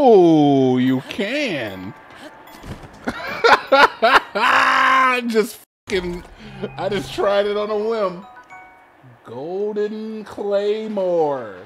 Oh, you can. I just tried it on a whim. Golden Claymore.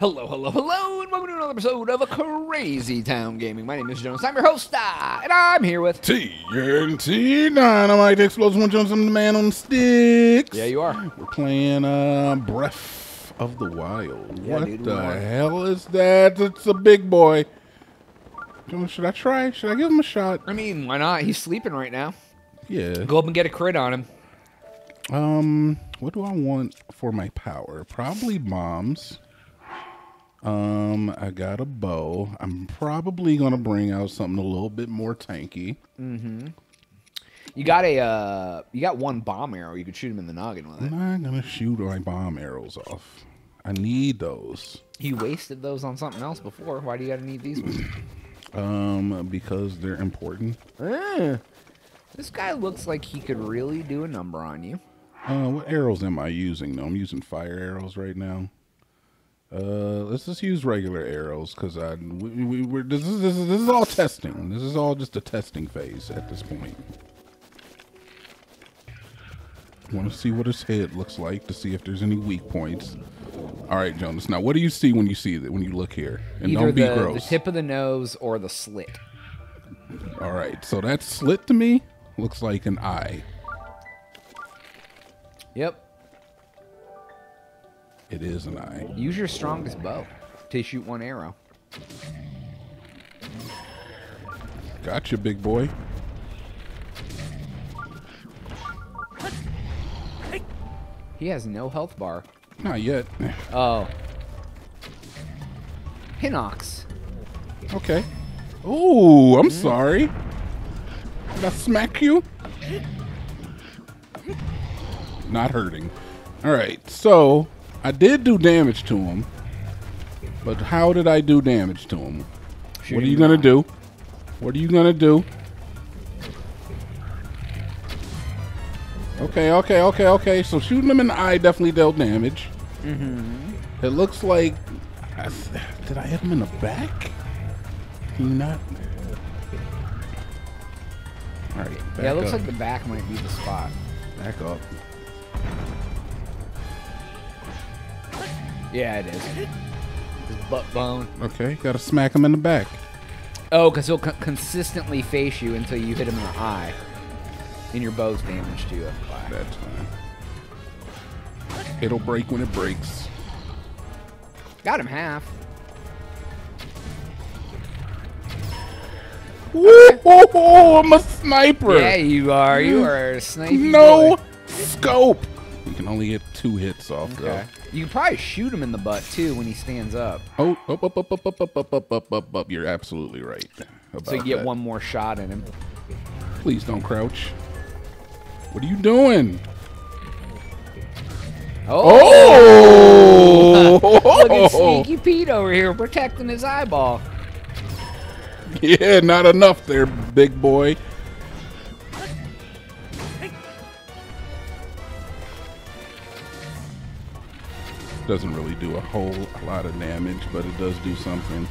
Hello, hello, hello, and welcome to another episode of Crazy Town Gaming. My name is Jonas, I'm your host, and I'm here with... TNT Dynamite, Explosive One Jones, I'm the man on sticks. Yeah, you are. We're playing Breath of the Wild. Yeah, what dude, the hell is that? It's a big boy. Should I try? Should I give him a shot? I mean, why not? He's sleeping right now. Yeah. Go up and get a crit on him. What do I want for my power? Probably bombs. I got a bow. I'm probably gonna bring out something a little bit more tanky. Mm-hmm. You got a you got one bomb arrow. You could shoot him in the noggin with it. I'm not gonna shoot my bomb arrows off. I need those. You wasted those on something else before. Why do you gotta need these ones? Because they're important. This guy looks like he could really do a number on you. What arrows am I using though? I'm using fire arrows right now. Let's just use regular arrows because this is all testing. This is all just a testing phase at this point. Want to see what his head looks like to see if there's any weak points. All right, Jonas. Now, what do you see when you see that? When you look here, and either don't be gross. The tip of the nose or the slit. All right, so that slit to me looks like an eye. Yep. It is an eye. Use your strongest bow to shoot one arrow. Gotcha, big boy. He has no health bar. Not yet. Oh. Hinox. Okay. Oh, I'm sorry. Did I smack you? Not hurting. All right, so... I did do damage to him, but how did I do damage to him? Shoot what are you gonna do? What are you gonna do? Okay, okay, okay, okay. So shooting him in the eye definitely dealt damage. Mm-hmm. It looks like did I hit him in the back? Not. All right. Yeah, it looks like the back might be the spot. Back up. Yeah, it is. His butt bone. Okay, gotta smack him in the back. Oh, because he'll consistently face you until you hit him in the eye. And your bow's damaged to you. That's fine. It'll break when it breaks. Got him half. Okay. Whoa, I'm a sniper. Yeah, you are. You are a sniper. No scope. You can only get 2 hits off, though. You can probably shoot him in the butt, too, when he stands up. Oh, up, up, up, up, up, up, up, up, up, up. You're absolutely right about that. So you get one more shot in him. Please don't crouch. What are you doing? Oh! Look at Sneaky Pete over here protecting his eyeball. Yeah, not enough there, big boy. Doesn't really do a whole lot of damage, but it does do something.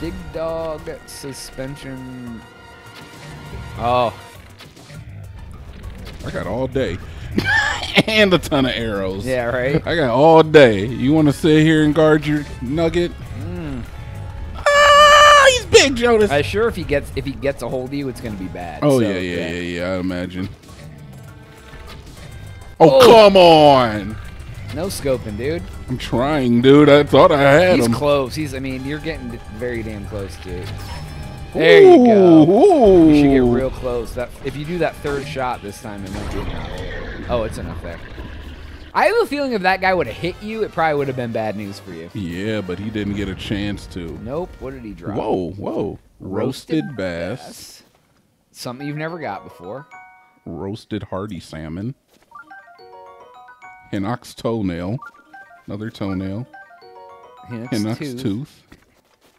Big dog suspension. Oh. I got all day. And a ton of arrows. Yeah, right? I got all day. You want to sit here and guard your nugget? Ah, he's big, Jonas. I'm sure if he gets a hold of you, it's going to be bad. Oh, so, yeah, I imagine. Oh, come on. No scoping, dude. I'm trying, dude. I thought I had him. He's close. I mean, you're getting very damn close, dude. There you go. You should get real close. That if you do that third shot this time, it might be enough. Oh, it's enough there. I have a feeling if that guy would have hit you, it probably would have been bad news for you. Yeah, but he didn't get a chance to. Nope. What did he drop? Whoa, whoa. Roasted bass. Something you've never got before. Roasted hardy salmon. Hinox toenail, another toenail. Hinox tooth.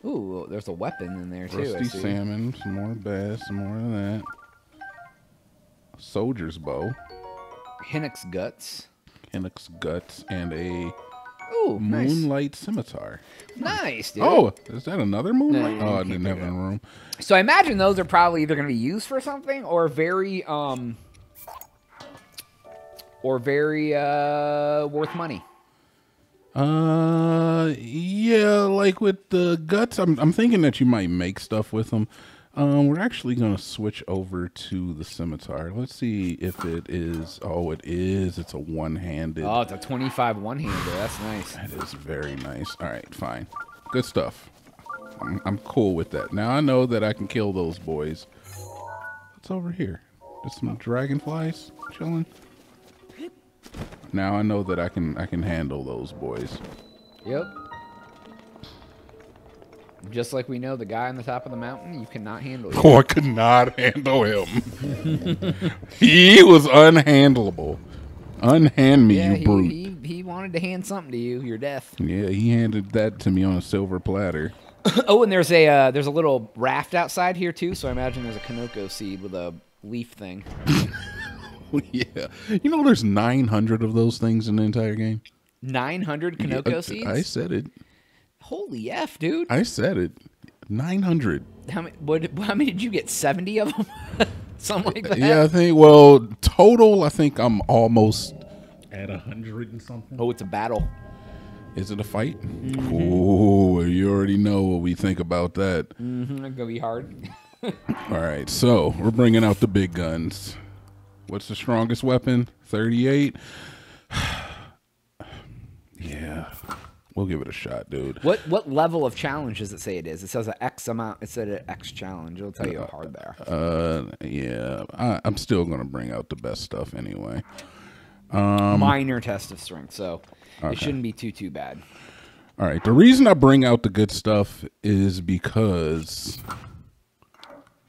Ooh, there's a weapon in there too. Rusty salmon, some more bass, some more of that. Soldier's bow. Hinox guts. Hinox guts and a moonlight scimitar. Nice, dude. Oh, is that another moonlight? No, oh, I didn't have any room. So I imagine those are probably either going to be used for something or very worth money. Yeah, like with the guts, I'm thinking that you might make stuff with them. We're actually going to switch over to the scimitar. Let's see if it is. Oh, it is. It's a one-handed. Oh, it's a 25 one-hander. That's nice. That is very nice. All right, fine. Good stuff. I'm cool with that. Now I know that I can kill those boys. What's over here? There's some dragonflies chilling. Now I know that I can handle those boys. Yep. Just like we know the guy on the top of the mountain, you cannot handle him. Oh, I could not handle him. He was unhandleable. Unhand me, you brute. He wanted to hand something to you. Your death. Yeah, he handed that to me on a silver platter. Oh, and there's a little raft outside here too, so I imagine there's a Kanoko seed with a leaf thing. Yeah. You know there's 900 of those things in the entire game? 900 Kanoko seeds? I said it. Holy F, dude. I said it. 900. How many did you get? 70 of them? Something like that? Yeah, I think, well, total, I think I'm almost at 100 and something. Oh, it's a battle. Is it a fight? Mm-hmm. Oh, you already know what we think about that. Mm-hmm. It's going to be hard. All right, so we're bringing out the big guns. What's the strongest weapon? 38? Yeah. We'll give it a shot, dude. What level of challenge does it say it is? It says an X amount. It said an X challenge. It'll tell you how hard there. Yeah. I'm still going to bring out the best stuff anyway. Minor test of strength, so it shouldn't be too bad. All right. The reason I bring out the good stuff is because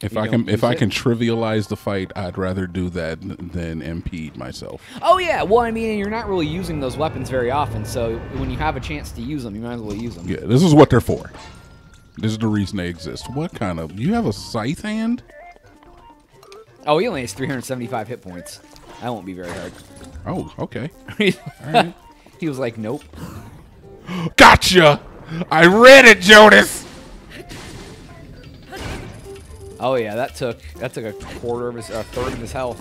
If I can trivialize the fight, I'd rather do that than impede myself. Oh yeah, well I mean you're not really using those weapons very often, so when you have a chance to use them, you might as well use them. Yeah, this is what they're for. This is the reason they exist. What kind of? You have a scythe hand? Oh, he only has 375 hit points. That won't be very hard. Oh, okay. All right. He was like, nope. Gotcha! I read it, Jonas. Oh yeah, that took a quarter of his, a third of his health.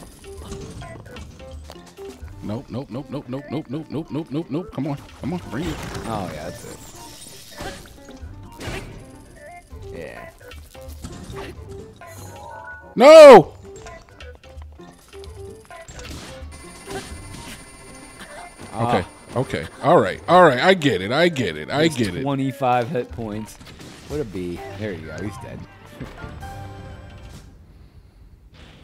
Nope, nope, nope, nope, nope, nope, nope, nope, nope, nope, nope. Come on, come on, bring it. Oh yeah, that's it. Yeah. No. Okay. Okay. All right. All right. I get it. I get it. I get it. 25 hit points. What a B. There you go. He's dead.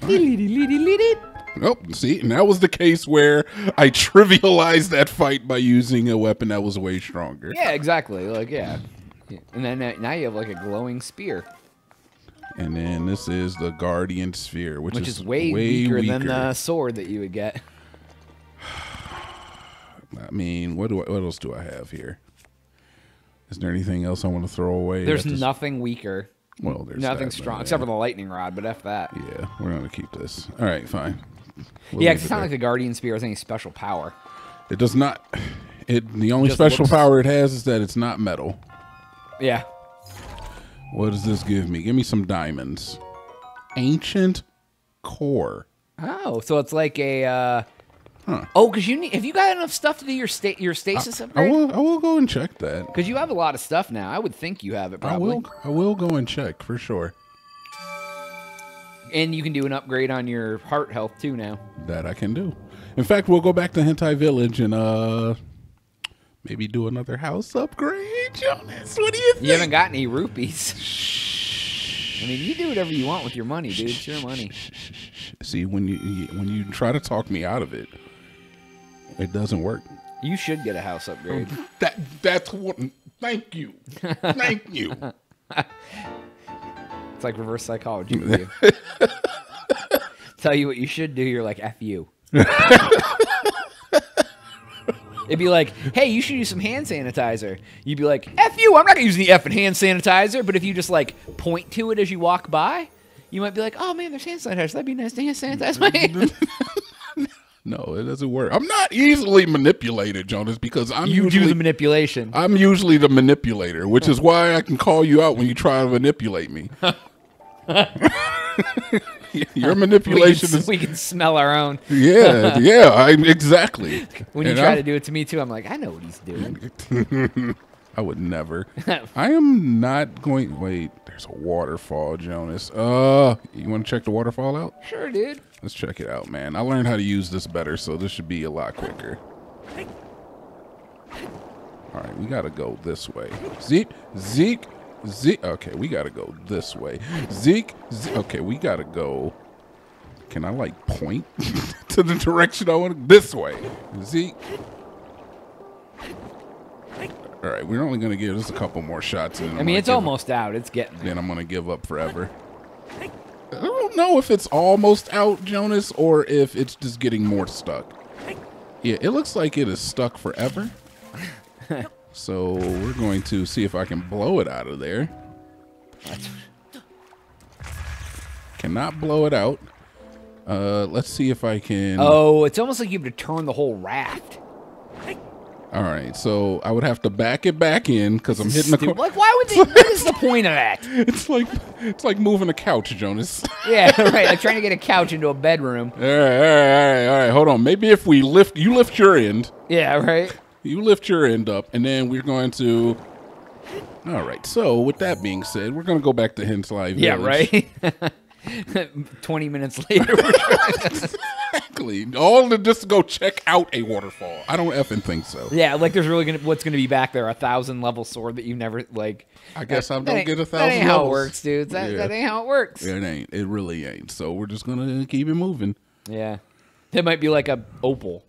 Right. Oh, see, and that was the case where I trivialized that fight by using a weapon that was way stronger. Yeah, exactly. Like, yeah. And then now you have like a glowing spear. And then this is the Guardian Sphere, which is way weaker than the sword that you would get. I mean, what else do I have here? Is there anything else I want to throw away? There's nothing weaker. Well, there's nothing strong except for the lightning rod, but F that. Yeah, we're gonna keep this. All right, fine. We'll yeah, 'cause it's not like the Guardian Spear has any special power. It does not. The only special power it has is that it's not metal. Yeah. What does this give me? Give me some diamonds. Ancient core. Oh, so it's like a. Huh. Oh, because you need. Have you got enough stuff to do your stasis upgrade? I will go and check that. Because you have a lot of stuff now. I would think you have it. Probably. I will go and check for sure. And you can do an upgrade on your heart health too now. That I can do. In fact, we'll go back to Hentai Village and maybe do another house upgrade. Jonas, what do you think? You haven't got any rupees. I mean, you do whatever you want with your money, dude. It's your money. See, when you try to talk me out of it. It doesn't work. You should get a house upgrade. That's what. Thank you. Thank you. It's like reverse psychology with you. Tell you what you should do. You're like, F you. It'd be like, hey, you should use some hand sanitizer. You'd be like, F you, I'm not going to use any effing hand sanitizer. But if you just, like, point to it as you walk by, you might be like, oh, man, there's hand sanitizer. That'd be nice to hand sanitize my hand. No, it doesn't work. I'm not easily manipulated, Jonas, because I'm usually do the manipulation. I'm usually the manipulator, which is why I can call you out when you try to manipulate me. Your manipulation is... We can smell our own. Yeah, yeah, exactly. When you try to do it to me, too, I'm like, I know what he's doing. I would never. I am not going... Wait, there's a waterfall, Jonas. You want to check the waterfall out? Sure, dude. Let's check it out, man. I learned how to use this better, so this should be a lot quicker. All right, we got to go this way. Zeke. Okay, we got to go this way. Zeke. Okay, we got to go. Can I, like, point to the direction I want? This way. Zeke. All right, we're only going to give this a couple more shots. And I mean, it's almost out. It's getting there. Then I'm going to give up forever. I don't know if it's almost out, Jonas, or if it's just getting more stuck. Yeah, it looks like it is stuck forever. So we're going to see if I can blow it out of there. Cannot blow it out. Let's see if I can... Oh, it's almost like you have to turn the whole raft. All right, so I would have to back it back in because I'm hitting the corner. Like, why would they? What is the point of that? It's like moving a couch, Jonas. Yeah, right. Like trying to get a couch into a bedroom. All right. Hold on. Maybe if we lift, you lift your end. Yeah, right. You lift your end up, and then we're going to. All right. So with that being said, we're going to go back to Hensley Village. Yeah, right. 20 minutes later. Exactly. All to just go check out a waterfall. I don't effing think so. Yeah, like there's really gonna what's gonna be back there? 1,000-level sword that you never like. I guess I don't get 1,000. That ain't levels. How it works, dude. That ain't how it works. It ain't. It really ain't. So we're just gonna keep it moving. Yeah. That might be like a opal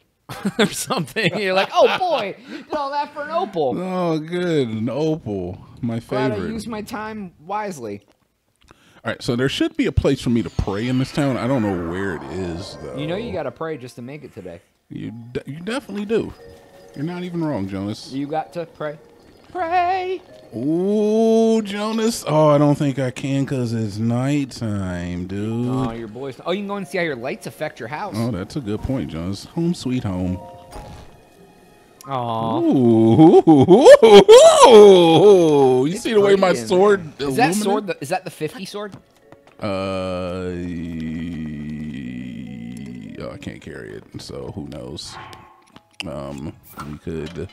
or something. You're like, oh boy, did all that for an opal. Oh, good, an opal. My favorite. Glad I used my time wisely. All right, so there should be a place for me to pray in this town. I don't know where it is, though. You know you got to pray just to make it today. You definitely do. You're not even wrong, Jonas. You got to pray. Pray! Ooh, Jonas. Oh, I don't think I can because it's nighttime, dude. Oh, your boys. Oh, you can go and see how your lights affect your house. Oh, that's a good point, Jonas. Home sweet home. Oh! You see the way my sword is that sword? Is that the 50 sword? Oh, I can't carry it, so who knows? We could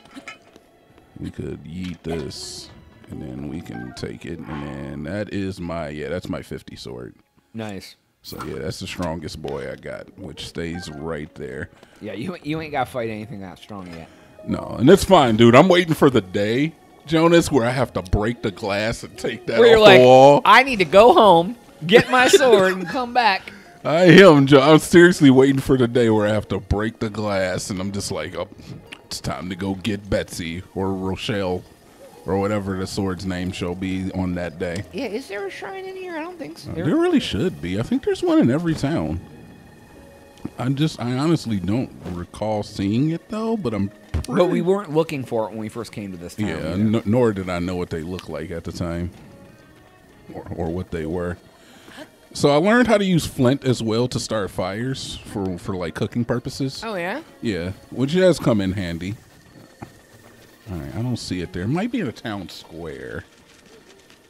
yeet this, and then we can take it, and then that is my that's my 50 sword. Nice. So yeah, that's the strongest boy I got, which stays right there. Yeah, you ain't got to fight anything that strong yet. No, and it's fine, dude. I'm waiting for the day, Jonas, where I have to break the glass and take that off the wall. I need to go home, get my sword, and come back. I am, Joe. I'm seriously waiting for the day where I have to break the glass, and I'm just like, oh, it's time to go get Betsy or Rochelle or whatever the sword's name shall be on that day. Yeah, is there a shrine in here? I don't think so. There really should be. I think there's one in every town. I honestly don't recall seeing it, though, but I'm... But we weren't looking for it when we first came to this town. Yeah, nor did I know what they looked like at the time or what they were. So I learned how to use flint as well to start fires for like cooking purposes. Oh, yeah? Yeah, which has come in handy. All right, I don't see it there. It might be in a town square.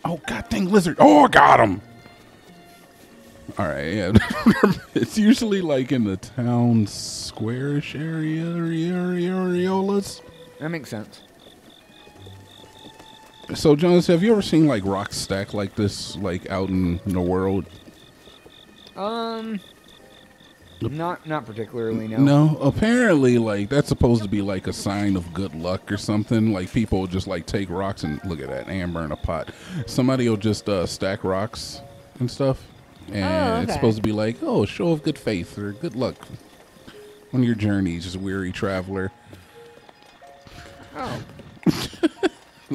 Oh, god dang lizard. Oh, I got him. All right, yeah. It's usually like in the town squarish areolas. That makes sense. So, Jonas, have you ever seen like rocks stacked like this, like out in the world? Not particularly. No. No. Apparently, like that's supposed to be like a sign of good luck or something. Like people just like take rocks and look at that amber in a pot. Somebody will just stack rocks and stuff. And it's supposed to be like, oh, show of good faith or good luck on your journeys, just weary traveler. Oh.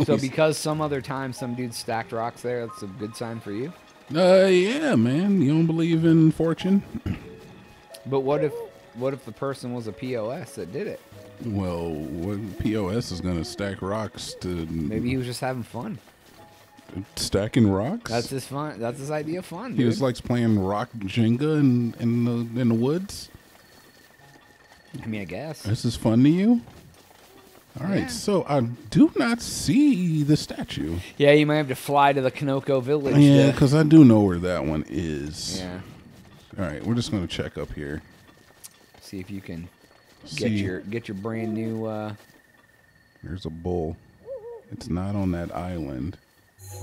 So because some other time some dude stacked rocks there, that's a good sign for you? Yeah, man. You don't believe in fortune? But what if the person was a POS that did it? Well, what POS is gonna stack rocks to? Maybe he was just having fun. Stacking rocks. That's his fun. That's his idea of fun. He dude. Just likes playing rock Jenga in the woods. I mean, I guess this is fun to you. All right, yeah. So I do not see the statue. Yeah, you might have to fly to the Kanoko village. Yeah, because I do know where that one is. Yeah. All right, we're just gonna check up here. See if you can get your brand new. There's a bull. It's not on that island.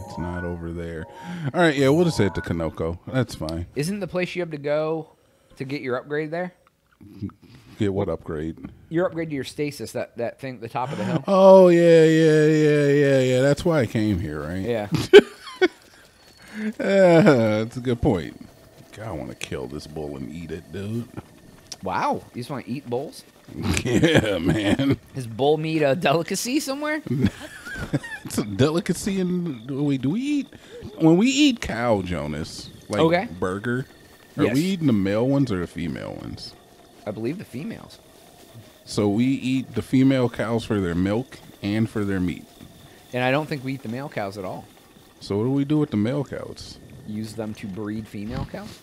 It's not over there. All right, yeah, we'll just head to Kanoko. That's fine. Isn't the place you have to go to get your upgrade there? Get what upgrade? Your upgrade to your stasis, that thing at the top of the hill. Oh, yeah. That's why I came here, right? Yeah. That's a good point. God, I want to kill this bull and eat it, dude. Wow. You just want to eat bulls? Yeah, man. Is bull meat a delicacy somewhere? It's a delicacy. And do we eat when we eat cow, Jonas? Like okay. Burger? Are yes. we eating the male ones or the female ones? I believe the females. So we eat the female cows for their milk and for their meat. And I don't think we eat the male cows at all. So what do we do with the male cows? Use them to breed female cows.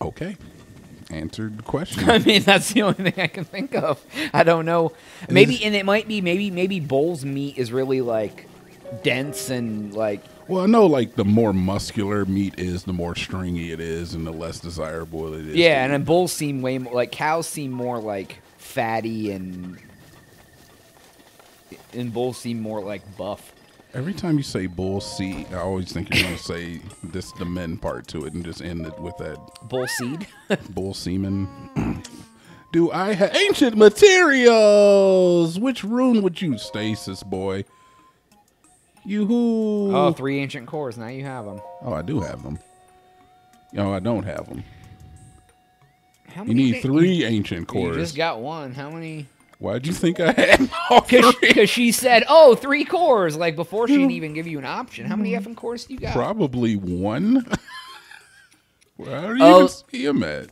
Okay. Answered the question. I mean, that's the only thing I can think of. I don't know. Maybe, and it might be, maybe bull's meat is really, like, dense and, like... Well, I know, like, the more muscular meat is, the more stringy it is, and the less desirable it is. Yeah, and then bulls seem way more... Like, cows seem more, like, fatty and... And bulls seem more, like, buff. Every time you say bull seed, I always think you're going to say this the men part to it and just end it with that. Bull seed? Bull semen. Do I have ancient materials? Which rune would you stasis, boy? Yoo-hoo. Oh, 3 ancient cores. Now you have them. Oh, I do have them. No, I don't have them. How many you need 3 ancient cores. You just got 1. How many... Why'd you think I had all 3? Because she said, oh, 3 cores. Like, before she'd even give you an option. How many effing cores do you got? Probably 1. Where do you even see them at?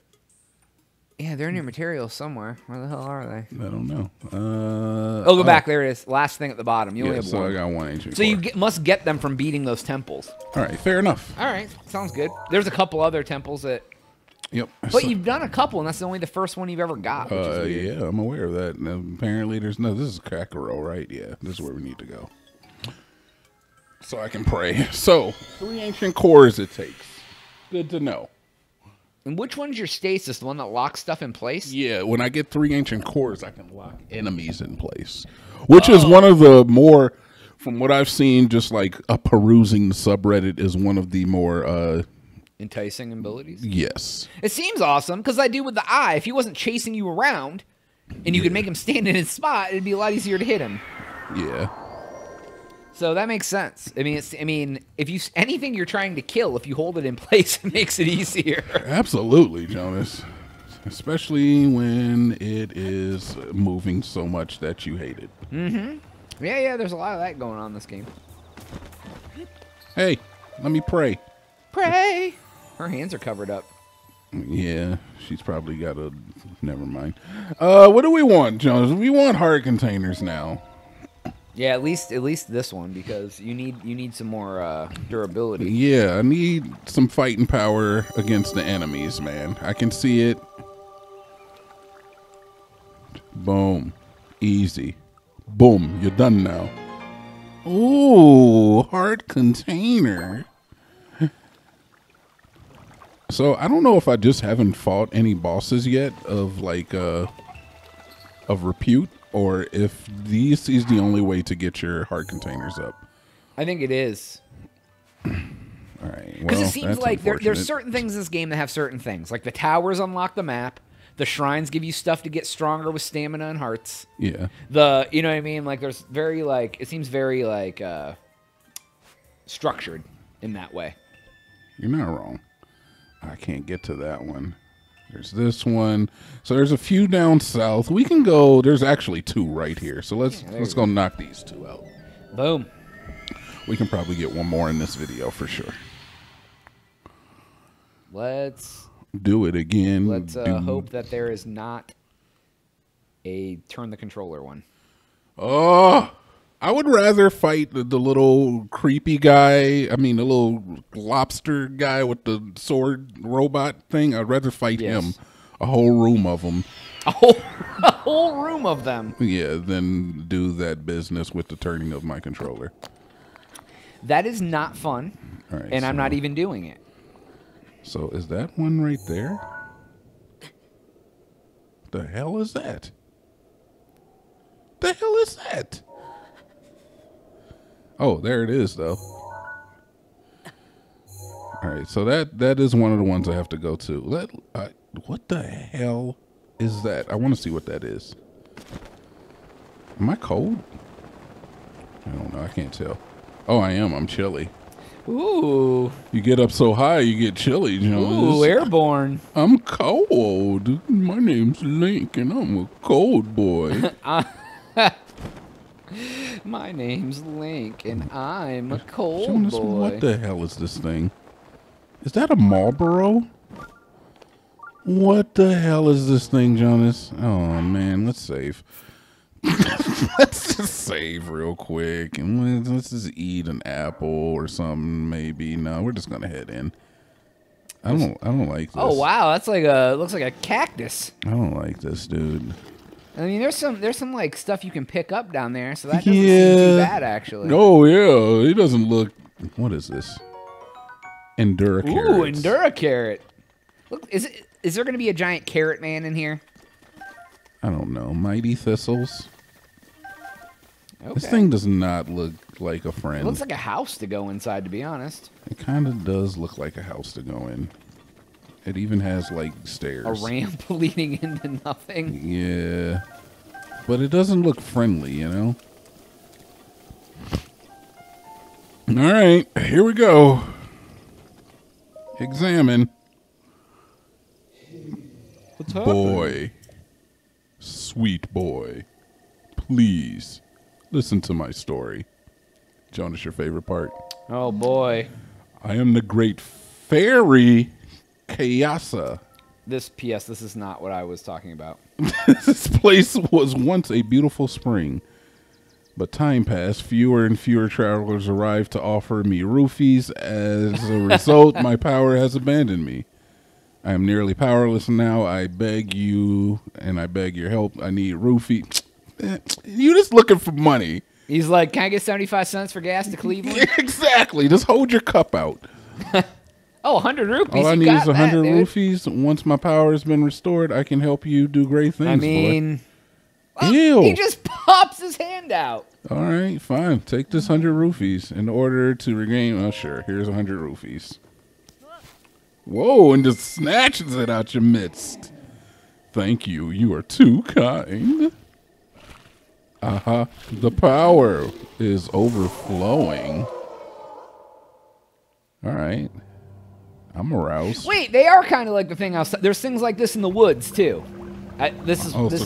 Yeah, they're in your materials somewhere. Where the hell are they? I don't know. Oh, go back. There it is. Last thing at the bottom. You only have 1. So I got 1 ancient core. So you must get them from beating those temples. All right, fair enough. All right, sounds good. There's a couple other temples that... Yep. But you've done a couple, and that's only the first one you've ever got. Yeah, I'm aware of that. And apparently, there's no. This is Kakaro, right? Yeah, this is where we need to go. So I can pray. So 3 ancient cores it takes. Good to know. And which one's your stasis? The one that locks stuff in place? Yeah, when I get 3 ancient cores, I can lock enemies in place, which is one of the more, from what I've seen, just like perusing the subreddit is one of the more. Enticing abilities? Yes. It seems awesome, because I do with the eye. If he wasn't chasing you around, and you could make him stand in his spot, it'd be a lot easier to hit him. Yeah. So that makes sense. I mean, if you anything you're trying to kill, if you hold it in place, it makes it easier. Absolutely, Jonas. Especially when it is moving so much that you hate it. Mm-hmm. Yeah, there's a lot of that going on in this game. Hey, let me pray. Pray! Her hands are covered up. Yeah, she's probably got a... Never mind. What do we want, Jonas? We want hard containers now. Yeah, at least this one, because you need some more durability. Yeah, I need some fighting power against the enemies, man. I can see it. Boom. Easy. Boom. You're done now. Ooh, hard container. So I don't know if I just haven't fought any bosses yet of like of repute, or if these is the only way to get your heart containers up. I think it is. All right. Because well, it seems like there's certain things in this game that have certain things. Like the towers unlock the map. The shrines give you stuff to get stronger with stamina and hearts. Yeah. The you know what I mean? Like there's very like it seems very like structured in that way. You're not wrong. I can't get to that one. There's this one. So there's a few down south. We can go. There's actually 2 right here. So let's go knock these 2 out. Boom. We can probably get 1 more in this video for sure. Let's do it again. Let's hope that there is not a turn the controller one. Oh, I would rather fight the little creepy guy. I mean, the little lobster guy with the sword robot thing. I'd rather fight him. A whole room of them. A whole room of them. Yeah, then do that business with the turning of my controller. That is not fun, right, and so, I'm not even doing it. So is that one right there? The hell is that? The hell is that? Oh, there it is, though. All right, so that is one of the ones I have to go to. What the hell is that? I want to see what that is. Am I cold? I don't know. I can't tell. Oh, I am. I'm chilly. Ooh. You get up so high, you get chilly. You know? Ooh, airborne. I'm cold. My name's Link, and I'm a cold boy. My name's Link, and I'm a cold boy. What the hell is this thing? Is that a Marlboro? What the hell is this thing, Jonas? Oh, man, let's save. Let's just save real quick, and let's just eat an apple or something, maybe. No, we're just going to head in. I don't like this. Oh, wow, that's like a, looks like a cactus. I don't like this, dude. I mean, there's some like stuff you can pick up down there, so that doesn't seem too bad, actually. Oh, yeah, it doesn't look... What is this? Endura carrot. Ooh, Endura carrot. Look, is there going to be a giant carrot man in here? I don't know. Mighty thistles. Okay. This thing does not look like a friend. It looks like a house to go inside, to be honest. It kind of does look like a house to go in. It even has, like, stairs. A ramp leading into nothing. Yeah. But it doesn't look friendly, you know? All right. Here we go. Examine. Boy, sweet boy, please listen to my story. Jonas, your favorite part? Oh, boy. I am the great fairy Kaysa. This is not what I was talking about. This place was once a beautiful spring, but time passed. Fewer and fewer travelers arrived to offer me roofies. As a result, my power has abandoned me. I am nearly powerless now. I beg you, and I beg your help. I need roofie. You just looking for money. He's like, can I get 75 cents for gas to Cleveland? Exactly. Just hold your cup out. Oh, 100 rupees. All I need is 100 roofies. Once my power has been restored, I can help you do great things, I mean, boy. Ew. He just pops his hand out. All right, fine. Take this 100 roofies in order to regain... Oh, sure. Here's 100 roofies. Whoa, and just snatches it out your midst. Thank you. You are too kind. Uh-huh. The power is overflowing. All right. I'm aroused. Wait, they are kind of like the thing outside. There's things like this in the woods, too. I don't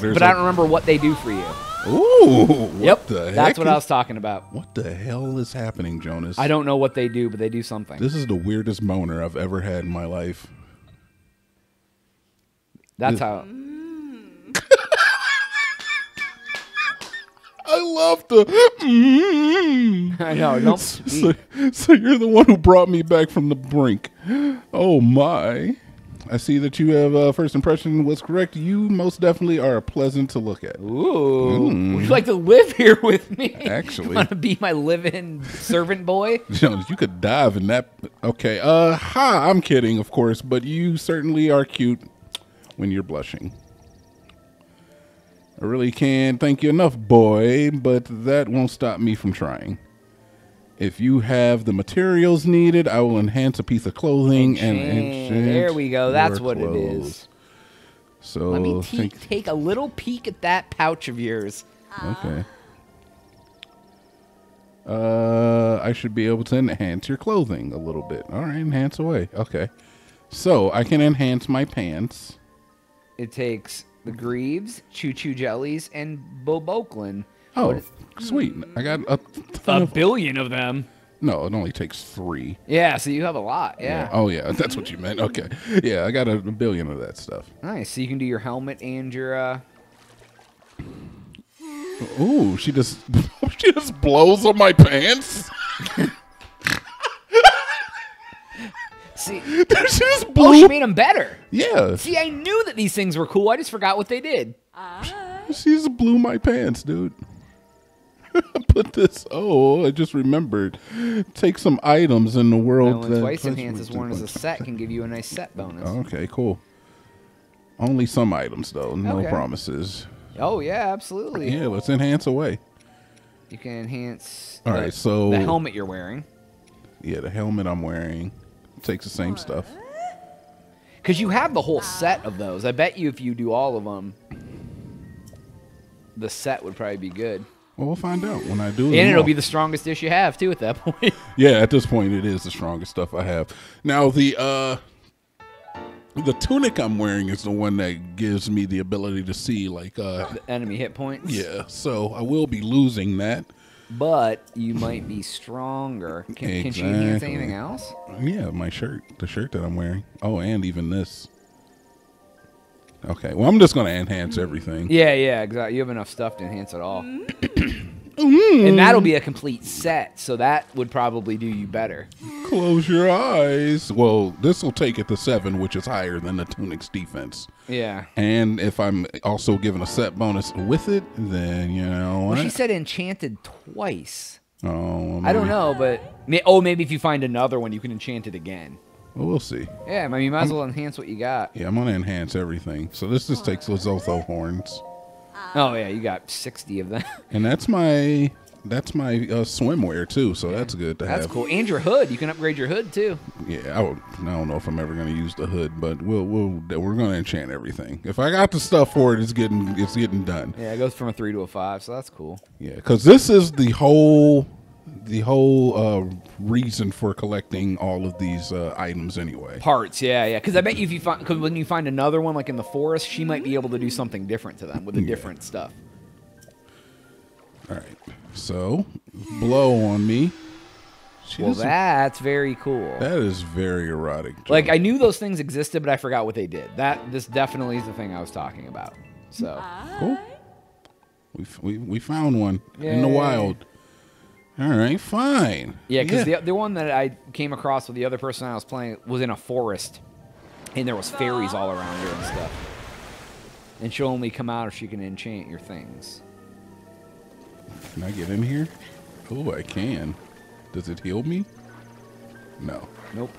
remember what they do for you. Ooh, what the heck? That's what I was talking about. What the hell is happening, Jonas? I don't know what they do, but they do something. This is the weirdest moaner I've ever had in my life. That's how... I love the... I know, don't speak. So you're the one who brought me back from the brink. Oh, my... I see that you have a first impression was correct. You most definitely are pleasant to look at. Ooh. Mm. Would you like to live here with me? Actually. You want to be my live-in servant boy? Jonas, you could dive in that. Okay. Ha, I'm kidding, of course, but you certainly are cute when you're blushing. I really can't thank you enough, boy, but that won't stop me from trying. If you have the materials needed, I will enhance a piece of clothing and there we go. That's what it is. So let me take a little peek at that pouch of yours. Okay. I should be able to enhance your clothing a little bit. All right, enhance away. Okay. So I can enhance my pants. It takes the Greaves, Choo Choo Jellies, and Boboklin. Oh, sweet. I got a billion of them. No, it only takes 3. Yeah, so you have a lot. Yeah. Oh, yeah. That's what you meant. Okay. Yeah, I got a billion of that stuff. Nice. So you can do your helmet and your... Ooh, she just... she just blows on my pants? See, she just blew. Oh, she made them better. Yeah. See, I knew that these things were cool. I just forgot what they did. She just blew my pants, dude. Put this. Oh, I just remembered. Take some items in the world. No, twice enhances one as a set can give you a nice set bonus. Okay, cool. Only some items though. No promises. Oh yeah, absolutely. Yeah, let's enhance away. You can enhance. All right, so the helmet you're wearing. Yeah, the helmet I'm wearing takes the same stuff. Because you have the whole set of those. I bet you if you do all of them, the set would probably be good. Well, we'll find out when I do it. And it'll be the strongest dish you have, too, at that point. Yeah, at this point, it is the strongest stuff I have. Now, the tunic I'm wearing is the one that gives me the ability to see, like... the enemy hit points? Yeah, so I will be losing that. But you might be stronger. Can, exactly. Can she enhance anything else? Yeah, my shirt. The shirt that I'm wearing. Oh, and even this. Okay, well, I'm just going to enhance everything. Yeah, yeah, exactly. You have enough stuff to enhance it all. And that'll be a complete set, so that would probably do you better. Close your eyes. Well, this will take it to 7, which is higher than the tunic's defense. Yeah. And if I'm also given a set bonus with it, then, you know what? Well, she said enchanted twice. Oh, I don't know, but... Oh, maybe if you find another one, you can enchant it again. Well, we'll see. Yeah, I mean, you might as well enhance what you got. Yeah, I'm going to enhance everything. So this just takes Lizotho horns. Oh, yeah, you got 60 of them. And that's my swimwear, too, so that's good to have. That's cool. And your hood. You can upgrade your hood, too. Yeah, I don't know if I'm ever going to use the hood, but we're going to enchant everything. If I got the stuff for it, it's getting done. Yeah, it goes from a 3 to a 5, so that's cool. Yeah, because this is the whole... reason for collecting all of these items anyway. Parts, yeah, yeah. Because I bet you if you find, cause when you find another one, like in the forest, she might be able to do something different to them with the different stuff. All right. So, blow on me. Well, that's very cool. That is very erotic. Joke. Like, I knew those things existed, but I forgot what they did. This definitely is the thing I was talking about. So. Cool. We found one in the wild. All right, fine. Yeah, because the one that I came across with the other person I was playing was in a forest, and there was fairies all around her and stuff. And she'll only come out if she can enchant your things. Can I get in here? Oh, I can. Does it heal me? No. Nope.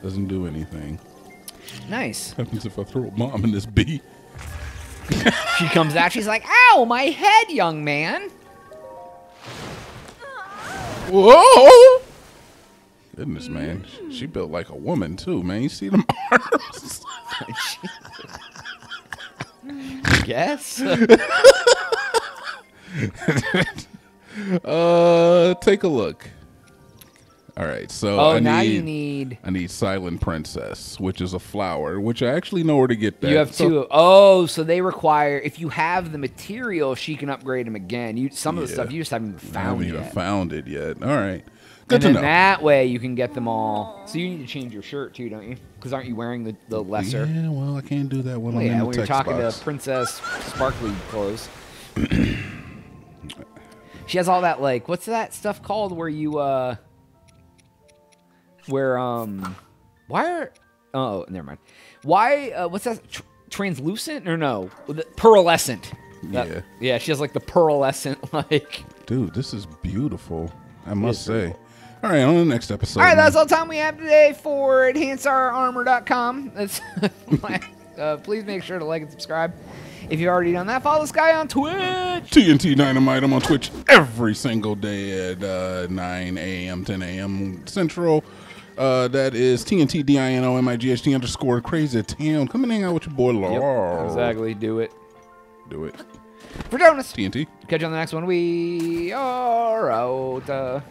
Doesn't do anything. Nice. What happens if I throw mom in this bee? She comes out, she's like, ow, my head, young man. Whoa! Goodness, man. She built like a woman, too, man. You see them arms? I guess. Take a look. All right, so I need Silent Princess, which is a flower, which I actually know where to get that. You have two. Oh, so they require, if you have the material, she can upgrade them again. Some of the stuff you just haven't found yet. I haven't even found it yet. All right. Good to know. And that way you can get them all. So you need to change your shirt too, don't you? Because aren't you wearing the lesser? Yeah, well, I can't do that when I'm in the text box. Yeah, when you're talking to Princess Sparkly Clothes. She has all that, like, what's that stuff called where you, never mind. Why, what's that, translucent or no? Pearlescent. That, yeah. Yeah, she has like the pearlescent, like. Dude, this is beautiful, I must say. Cool. All right, on the next episode. All right, that's all the time we have today for enhanceourarmor.com. That's, please make sure to like and subscribe. If you've already done that, follow this guy on Twitch. TNT Dynamite. I'm on Twitch every single day at 9 a.m., 10 a.m. Central. That is TNT DINOMIGHT _ Crazy Town. Come and hang out with your boy, Laura. Yep, exactly. Do it. Do it. For Jonas. TNT. Catch you on the next one. We are out.